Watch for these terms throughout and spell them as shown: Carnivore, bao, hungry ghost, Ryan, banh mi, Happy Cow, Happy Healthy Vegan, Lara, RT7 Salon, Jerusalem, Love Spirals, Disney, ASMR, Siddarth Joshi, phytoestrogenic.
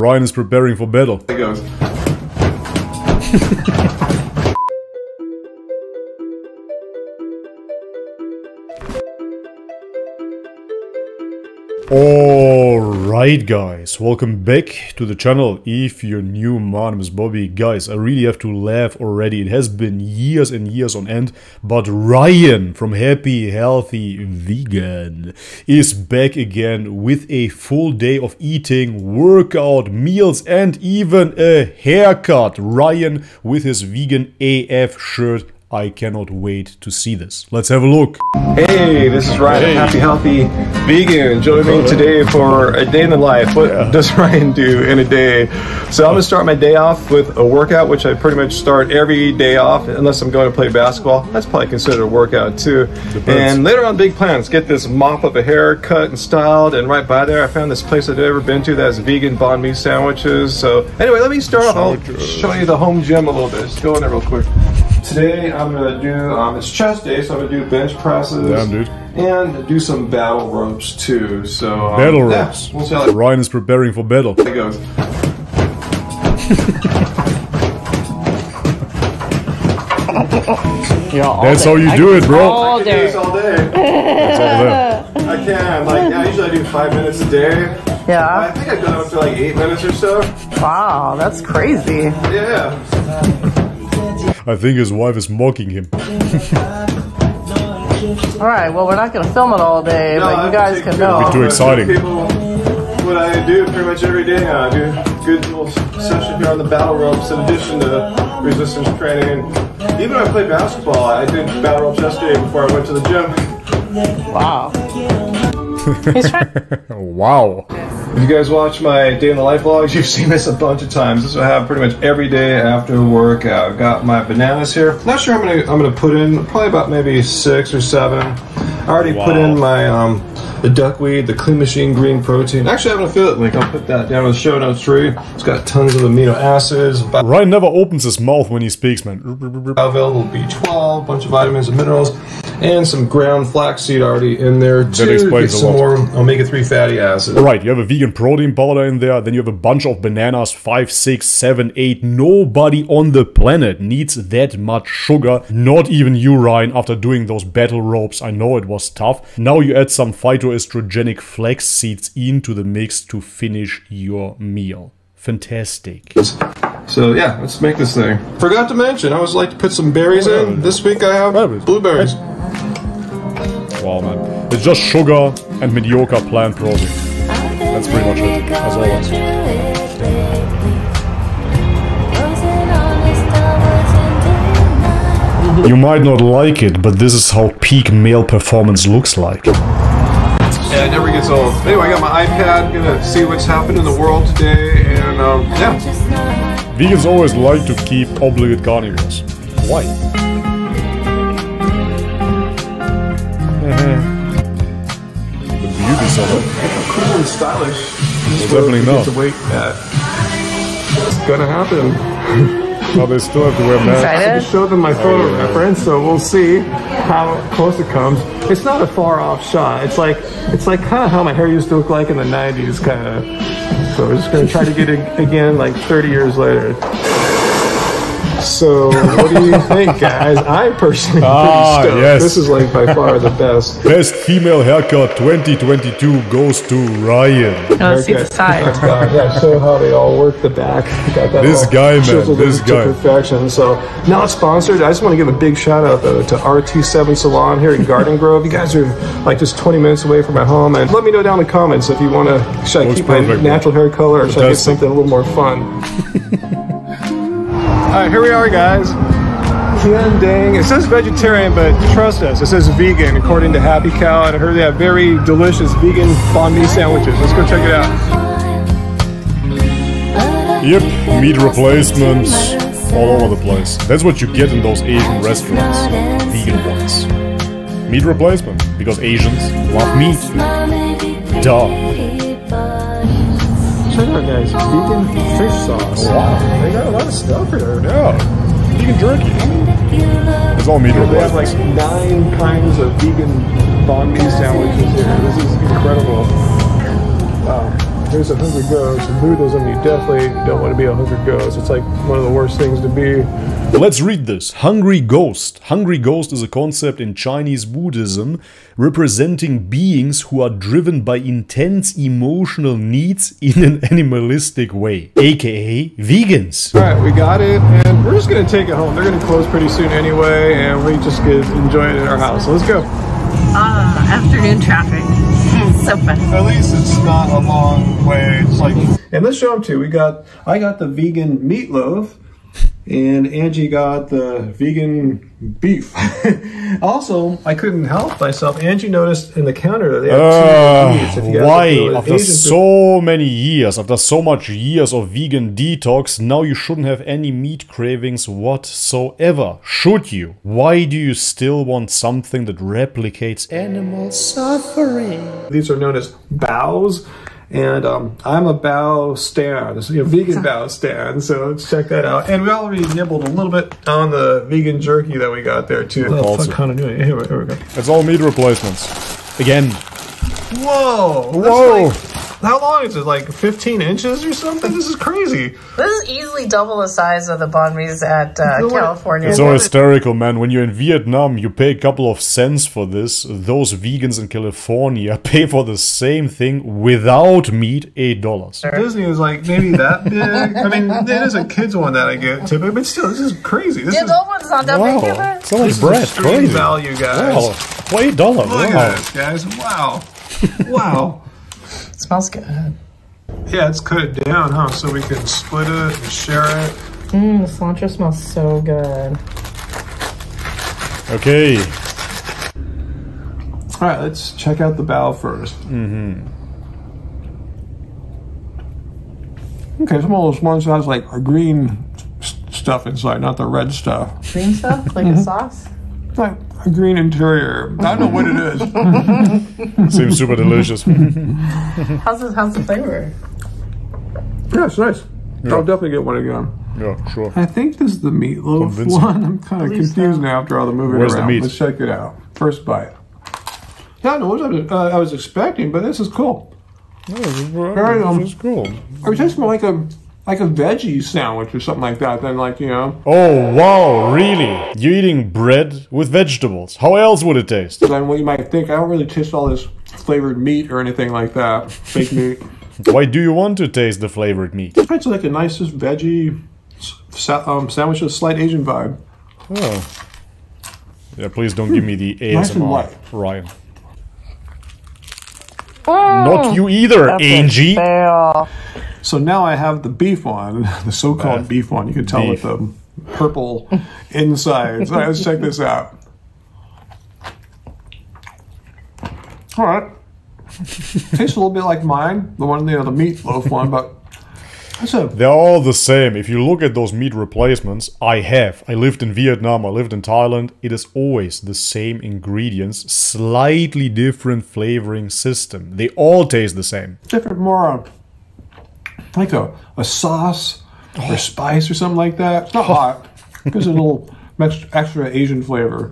Ryan is preparing for battle. It goes. Alright guys, welcome back to the channel. If you're new, my name is Bobby. Guys, I really have to laugh already. It has been years and years on end, but Ryan from Happy Healthy Vegan is back again with a full day of eating, workout, meals and even a haircut. Ryan with his vegan AF shirt. I cannot wait to see this. Let's have a look. Hey, this is Ryan, Happy Healthy Vegan. Joining me today for a day in the life. What does Ryan do in a day? So I'm gonna start my day off with a workout, which I pretty much start every day off, unless I'm going to play basketball. That's probably considered a workout too. Depends. And later on, big plans. Get this mop of a hair cut and styled, and right by there, I found this place I've never been to that has vegan banh mi sandwiches. So anyway, let me start off. I'll show you the home gym a little bit. Let's go in there real quick. Today I'm gonna do, it's chest day, so I'm gonna do bench presses. Damn, dude. And do some battle ropes too, so. Battle ropes? Yeah, we'll see how Ryan is preparing for battle. It goes. That's how you do it, bro. I can do this all day. That's all day. I can, like, now usually I do 5 minutes a day. Yeah. I think I've done up to like 8 minutes or so. Wow, that's crazy. Yeah. I think his wife is mocking him. Alright, well, we're not going to film it all day, but you guys can know. It'll be too exciting. What I do pretty much every day now, I do a good little session here on the battle ropes in addition to resistance training. Even when I play basketball, I did battle ropes yesterday before I went to the gym. Wow. Wow. If you guys watch my day in the life vlogs, you've seen this a bunch of times. This is what I have pretty much every day after a workout. I've got my bananas here. Not sure how many I'm gonna put in, probably about maybe 6 or 7. I already put in my the duckweed, the Clean Machine green protein. Actually, I have an affiliate link. I'll put that down in the show notes for you. It's got tons of amino acids. Ryan never opens his mouth when he speaks, man. Available B12, a bunch of vitamins and minerals, and some ground flaxseed already in there to get some more omega-3 fatty acids. Alright, you have a vegan protein powder in there, then you have a bunch of bananas, 5, 6, 7, 8. Nobody on the planet needs that much sugar. Not even you, Ryan, after doing those battle ropes. I know it was tough. Now you add some phytoestrogenic flax seeds into the mix to finish your meal. Fantastic. So yeah, let's make this thing. Forgot to mention, I always like to put some berries in. This week I have blueberries. Wow, man. It's just sugar and mediocre plant protein. That's pretty much it, as always. You might not like it, but this is how peak male performance looks like. Yeah, it never gets old. Anyway, I got my iPad, gonna see what's happened in the world today, and yeah. Vegans always like to keep obligate carnivores. Why? The beauty salon. Cool and stylish. It's definitely not. It's gonna happen. Well, they still have to wear masks. I can show them my photo reference, so we'll see how close it comes. It's not a far off shot. It's like kind of how my hair used to look like in the 90s, kind of. So we're just gonna try to get it again, like 30 years later. So, what do you think, guys? I personally am pretty stoked. Yes. This is like by far the best. Best female haircut 2022 goes to Ryan. No, see the side. Yeah, show how they all work the back. This guy, man. This guy. Perfection. So, not sponsored. I just want to give a big shout out though to RT7 Salon here in Garden Grove. You guys are like just 20 minutes away from my home. And let me know down in the comments if you want to. Should I keep my natural hair color or should I get something a little more fun? Alright, here we are, guys. It says vegetarian, but trust us, it says vegan according to Happy Cow, and I heard they have very delicious vegan banh mi sandwiches. Let's go check it out. Yep, meat replacements all over the place. That's what you get in those Asian restaurants, vegan ones. Meat replacement, because Asians love meat. Duh. Check out, guys, vegan fish sauce. Wow. They got a lot of stuff here. Yeah. Vegan jerky. It's all meat replacements. They have like 9 kinds of vegan banh mi sandwiches here. This is incredible. Wow. There's 100 ghosts and noodles, and you definitely don't want to be 100 ghosts. It's like one of the worst things to be. Let's read this. Hungry ghost. Hungry ghost is a concept in Chinese Buddhism representing beings who are driven by intense emotional needs in an animalistic way, aka vegans. All right, we got it, and we're just gonna take it home. They're gonna close pretty soon anyway, and we just get enjoy it in our house. So let's go. Afternoon traffic. So fun. At least it's not a long way. It's like, and let's show them too. I got the vegan meatloaf, and Angie got the vegan beef. Also, I couldn't help myself. Angie noticed in the counter that they have why after so many years, after so much years of vegan detox, now you shouldn't have any meat cravings whatsoever, should you? Why do you still want something that replicates animal suffering? These are known as baos. And I'm a bao stan, a vegan bao stan, so let's check that out. And we already nibbled a little bit on the vegan jerky that we got there too. Oh, fuck, continuity. Here we go. It's all meat replacements. Again. Whoa! Whoa! Like, how long is it? Like 15 inches or something? This is crazy. This is easily double the size of the banh mi's at California. It's so hysterical, man. When you're in Vietnam, you pay a couple of cents for this. Those vegans in California pay for the same thing without meat, $8. Disney was like maybe that big. I mean, it is a kid's one that I get typically, but still, this is crazy. This is, old one's not that big either. It's only bread. Crazy value, guys. Wow. $8. Look at this, guys. Wow. Wow. It smells good. Yeah, it's cut it down, huh? So we can split it and share it. Mmm, the cilantro smells so good. Okay. All right, let's check out the bao first. Mm-hmm. Okay, some of those ones that has like a green stuff inside, not the red stuff. Green stuff? Like a sauce? Like a green interior. I don't know what it is. Seems super delicious. How's the flavor? Yeah, it's nice. Yeah. I'll definitely get one again. Yeah, sure. I think this is the meatloaf one. I'm kind of confused now after all the moving around. The meat? Let's check it out. First bite. Yeah, I don't know what I was expecting, but this is cool. Yeah, this is cool. It tastes more like a veggie sandwich or something like that, then like, you know. Oh, wow, really? You're eating bread with vegetables. How else would it taste? Then what you might think, I don't really taste all this flavored meat or anything like that, fake meat. Why do you want to taste the flavored meat? It's like a nicest veggie sandwich with a slight Asian vibe. Oh. Yeah, please don't give me the ASMR, nice and light. Ryan. Oh, not you either, Angie. So now I have the beef one, the so-called beef one. You can tell with the purple insides. All right, let's check this out. All right. Tastes a little bit like mine, the one, you know, the meatloaf one, but that's it. They're all the same. If you look at those meat replacements, I lived in Vietnam, I lived in Thailand. It is always the same ingredients, slightly different flavoring system. They all taste the same. Different more. Like a sauce or spice or something like that. It's not hot. Gives it a little extra Asian flavor.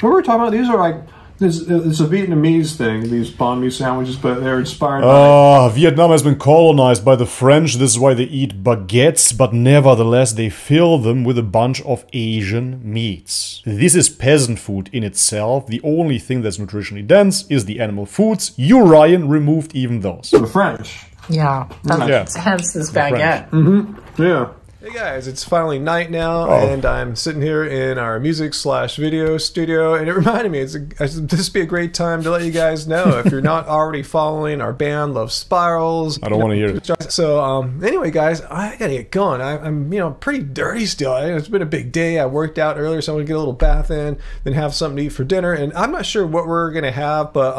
What we were talking about, these are like, it's a Vietnamese thing, these banh mi sandwiches, but they're inspired by... Vietnam has been colonized by the French. This is why they eat baguettes, but nevertheless they fill them with a bunch of Asian meats. This is peasant food in itself. The only thing that's nutritionally dense is the animal foods. You, Ryan, removed even those. The French. Yeah, that's hence this baguette. Mm-hmm. Yeah. Hey guys, it's finally night now, and I'm sitting here in our music/video studio, and it reminded me, this would be a great time to let you guys know if you're not already following our band, Love Spirals. I don't want to hear it. So anyway, guys, I gotta get going. I'm pretty dirty still. It's been a big day. I worked out earlier, so I'm gonna get a little bath in, then have something to eat for dinner. And I'm not sure what we're gonna have, but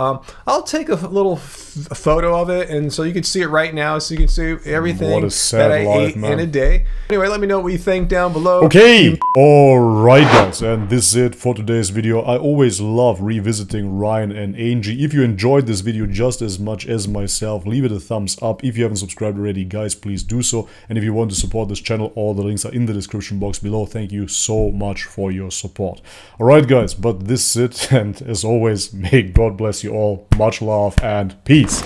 I'll take a little photo of it, and so you can see it right now, so you can see everything that I ate in a day. Anyway, let me know what you think down below. Okay, alright guys, and this is it for today's video. I always love revisiting Ryan and Angie. If you enjoyed this video just as much as myself, leave it a thumbs up. If you haven't subscribed already, guys, please do so. And if you want to support this channel, all the links are in the description box below. Thank you so much for your support. Alright guys, but this is it, and as always, may God bless you all, much love, and peace.